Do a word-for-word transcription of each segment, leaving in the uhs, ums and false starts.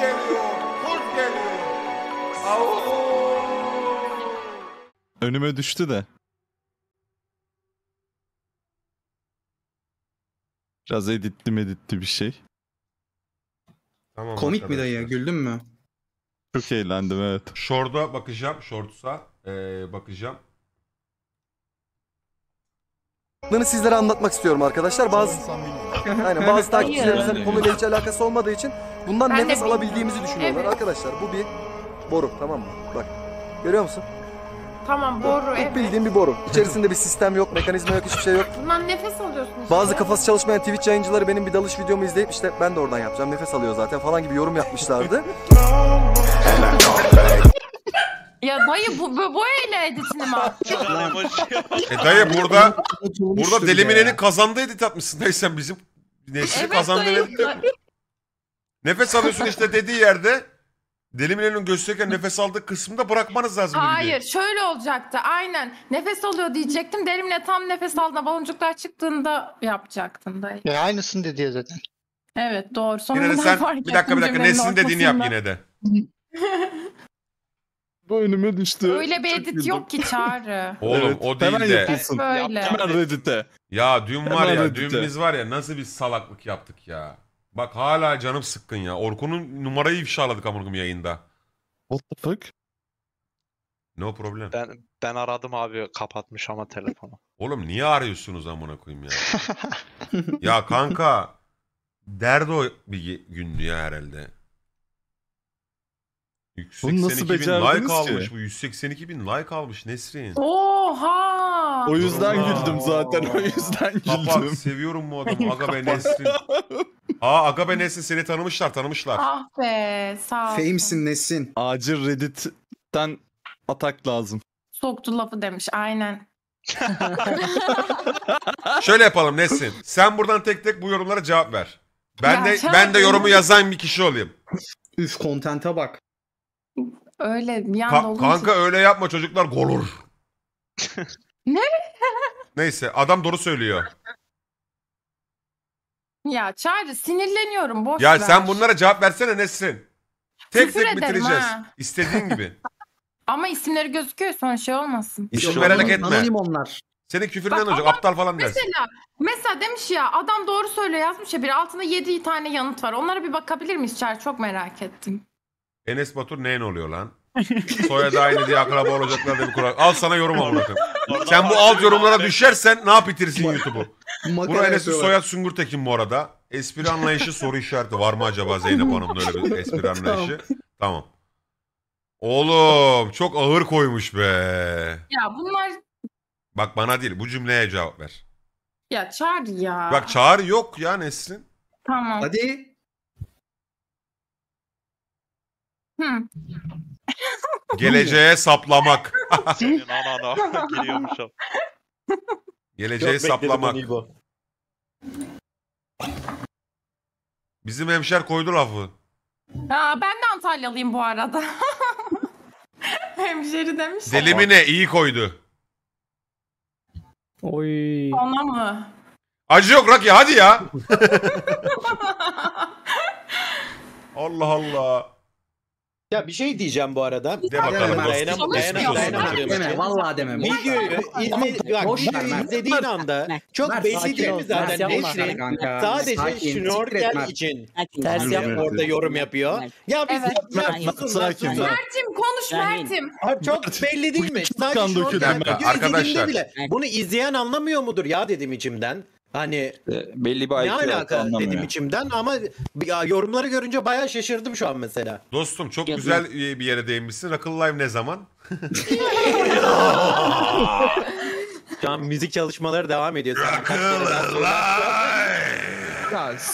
geliyor, kurt geliyor. Avuuu. Önüme düştü de. Biraz editli meditli bir şey. Tamam, komik arkadaşlar. Mi dayı? Güldün mü? Çok eğlendim, evet. Short'a bakacağım. Short'a ee, bakacağım. Bunu sizlere anlatmak istiyorum arkadaşlar. Bazı yani bazı takipçilerimizin konuyla hiç alakası olmadığı için bundan ben nefes alabildiğimizi düşünüyorlar, evet. Arkadaşlar bu bir boru, tamam mı? Bak. Görüyor musun? Tamam, boru, bu, evet. Bildiğim bir boru. İçerisinde bir sistem yok, mekanizma yok, hiçbir şey yok. Bundan nefes alıyorsun işte. Bazı kafası çalışmayan Twitch yayıncıları benim bir dalış videomu izleyip işte ben de oradan yapacağım, nefes alıyor zaten falan gibi yorum yapmışlardı. Ya dayı bu bu öyle editini mi attın? E dayı burada burada Delimine'nin kazandığı edit atmışsın. Dayı sen bizim Nesrin'i evet, kazandığı edit mi? Nefes alıyorsun işte dediği yerde. Delimine'nin gösterirken nefes aldığı kısımda bırakmanız lazım. Hayır gibi. Şöyle olacaktı aynen. Nefes alıyor diyecektim. Delimine tam nefes aldığında baloncuklar çıktığında yapacaktın dayı. Ya aynısını dedi ya zaten. Evet doğru. Sonunda yine de sen bir dakika bir dakika Nesrin dediğini yap yine de. Bu önüme düştü. Öyle bir edit yok ki Çağrı. Oğlum evet, o değil de. Yapılsın. Böyle. Reddit'te. Ya dün hemen var ya Reddit'te. Dün biz var ya nasıl bir salaklık yaptık ya. Bak hala canım sıkkın ya. Orkun'un numarayı ifşaladık amurgum yayında. What the fuck? No problem. Ben, ben aradım abi kapatmış ama telefonu. Oğlum niye arıyorsunuz amına koyayım ya? Ya kanka derdo bir gündü ya herhalde. yüz seksen iki bin like almış bu. yüz seksen iki bin like almış Nesrin. Oha! O yüzden oha. Güldüm zaten. O yüzden güldüm. Kapat, seviyorum bu adamı. Aga be Nesrin. Aa Aga be Nesrin seni tanımışlar tanımışlar. Ah be sağ ol. Famesin Nesrin. Acil Reddit'ten atak lazım. Soktu lafı demiş aynen. Şöyle yapalım Nesrin. Sen buradan tek tek bu yorumlara cevap ver. Ben ya, de ben de değil. Yorumu yazan bir kişi olayım. Üf kontenta bak. Öyle bir anda Ka olunca... Kanka öyle yapma çocuklar golur. Ne? Neyse adam doğru söylüyor. Ya Çağrı sinirleniyorum boş ya ver. Ya sen bunlara cevap versene Nesrin. Tek Küfür tek bitireceğiz. Ha. İstediğin gibi. Ama isimleri gözüküyor sonra şey olmasın. İsim vererek etme. Anonim onlar. Senin küfürden olacak aptal falan dersin. Mesela, mesela demiş ya adam doğru söylüyor yazmış ya biri altında yedi tane yanıt var. Onlara bir bakabilir miyiz Çağrı çok merak ettim. Enes Batur neyin oluyor lan? Soyadı aynı diye akraba olacaklar diye bir kural. Al sana yorum al bakın. Sen bu alt yorumlara düşersen ne yap bitirsin YouTube'u? Bura Enes'in soyad Süngütekin bu arada. Espri anlayışı soru işareti. Var mı acaba Zeynep Hanım'ın öyle bir espri anlayışı? Tamam. Oğlum çok ağır koymuş be. Ya bunlar... Bak bana değil bu cümleye cevap ver. Ya Çağrı ya. Bak Çağrı yok ya Nesrin. Tamam. Hadi. Hmm. Geleceğe saplamak. Geleceğe yok, saplamak. Bizim hemşer koydu lafı. Aa, ben de Antalyalıyım bu arada. Hemşeri demiş. Delimine iyi koydu. Oy. Ona mı? Acı yok Raki hadi ya. Allah Allah. Ya bir şey diyeceğim bu arada. De bakalım dostum. Deme vallahi demem. Videoyu izlediğin anda çok basit değil mi zaten Nesrin? Sadece şnorkel için ters yap orada yorum yapıyor. Ya biz yapmıyoruz. Sakin. Mert'im konuş Mert'im. Çok belli değil mi? Sadece şnorkel. Arkadaşlar. Bunu izleyen anlamıyor mudur ya dedim içimden. Hani belli bir ne alaka dedim içimden ama ya, yorumları görünce bayağı şaşırdım şu an mesela. Dostum çok Yapın. Güzel bir yere değinmişsin. Rockle Life ne zaman? Şu an müzik çalışmaları devam ediyor. Rockle Life!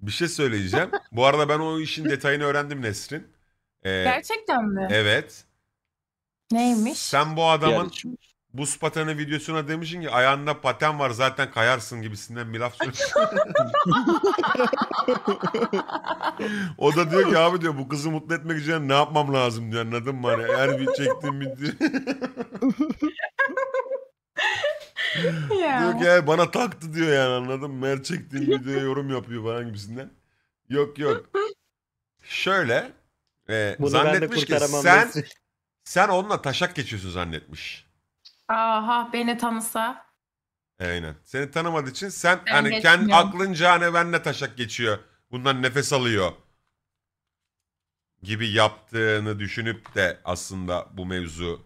Bir şey söyleyeceğim. Bu arada ben o işin detayını öğrendim Nesrin. Ee, Gerçekten mi? Evet. Neymiş? Sen bu adamın... Yarışım. Buz pateni videosuna demişsin ki ayağında paten var zaten kayarsın gibisinden bir laf söylüyorsun. O da diyor ki abi diyor bu kızı mutlu etmek için ne yapmam lazım diyor anladın mı? Hani her bir çektiğim bitti. Yeah. Diyor ki ya, bana taktı diyor yani anladın mı? Her çektiğim videoya yorum yapıyor falan gibisinden. Yok yok. Şöyle e, zannetmiş ki sen Nesrin. sen onunla taşak geçiyorsun zannetmiş. Aha, beni tanısa. Aynen. Seni tanımadığı için sen ben hani kendi aklınca hani benle taşak geçiyor. Bundan nefes alıyor gibi yaptığını düşünüp de aslında bu mevzu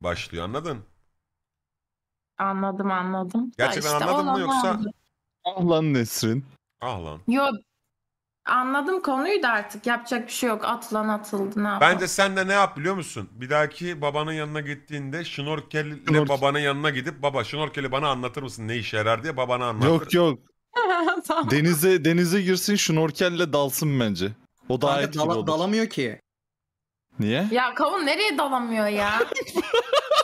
başlıyor, anladın? Anladım anladım. Gerçekten işte anladın mı yoksa? Anladım. Ah lan Nesrin. Ah lan. Yok. Anladım konuyu da artık yapacak bir şey yok. Atlan atıldı, ne yapalım? Bence sen de ne yap biliyor musun? Bir dahaki babanın yanına gittiğinde şnorkelle Şnork. babanın yanına gidip baba şnorkeli bana anlatır mısın ne işe yarar diye babana anlatır. Yok yok. Tamam. Denize denize girsin şnorkelle dalsın bence. O daha etkili olur. Dalamıyor ki. Niye? Ya kavun nereye dalamıyor ya?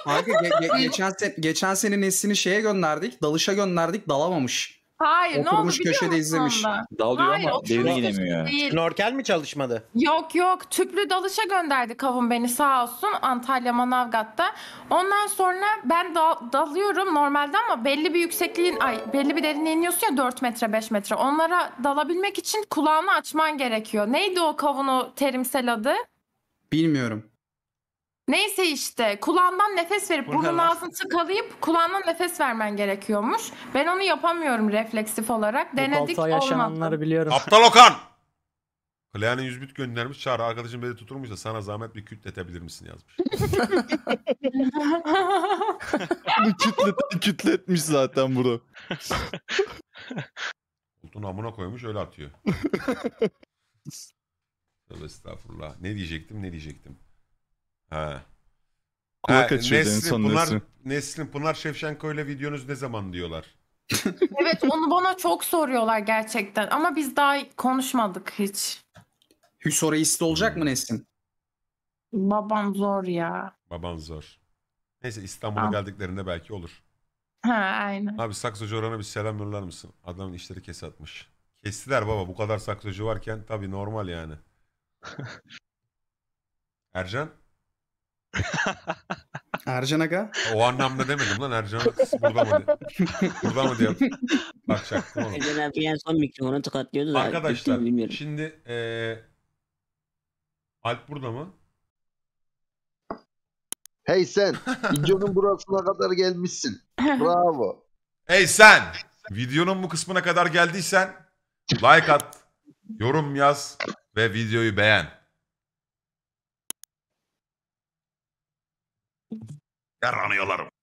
Kanka ge ge geçen, se geçen sene Nesrin'i şeye gönderdik, dalışa gönderdik, dalamamış. Hayır, oturmuş, ne oldu biliyor köşede izlemiş. Dalıyor ama derine gidemiyor. Şnorkel mi çalışmadı? Yok yok, tüplü dalışa gönderdi kavun beni sağ olsun Antalya Manavgat'ta. Ondan sonra ben dal dalıyorum normalde ama belli bir yüksekliğin, ay belli bir derinliğe iniyorsun ya dört metre beş metre. Onlara dalabilmek için kulağını açman gerekiyor. Neydi o kavunu terimsel adı? Bilmiyorum. Neyse işte kulağından nefes verip burnun ağzını tıkalayıp kulağından nefes vermen gerekiyormuş. Ben onu yapamıyorum refleksif olarak. Denedik, olmadı. Abdal Okan! Kleyan'ın yüz bit göndermiş. Çağrı arkadaşım beni tuturmuşsa sana zahmet bir kütletebilir misin yazmış. Kütlet, kütletmiş zaten bunu. Koltuğunu amına koymuş öyle atıyor. Estağfurullah. Ne diyecektim ne diyecektim. Ha. Ha, Nesrin, Pınar, Nesrin. Nesrin Pınar Şevşenko ile videonuz ne zaman diyorlar. Evet, onu bana çok soruyorlar gerçekten ama biz daha konuşmadık hiç. Hüsoreist olacak hmm. mı Nesrin? Babam zor ya. Baban zor. Neyse İstanbul'a geldiklerinde belki olur. Ha aynen. Abi saksocu Orhan'a bir selam yollar mısın? Adamın işleri kes atmış. Kestiler baba, bu kadar saksocu varken tabii normal yani. Ercan? Ercan Aga? O anlamda demedim lan, Ercan burada mı diye. Burada mı diye. Bak çaktım onu. Ercan abi en son mikrofonu tıkatlıyordu. Arkadaşlar da, şimdi ee... Alp burada mı? Hey sen! Videonun burasına kadar gelmişsin. Bravo. Hey sen! Videonun bu kısmına kadar geldiysen like at, yorum yaz ve videoyu beğen. Yaranıyorlarım.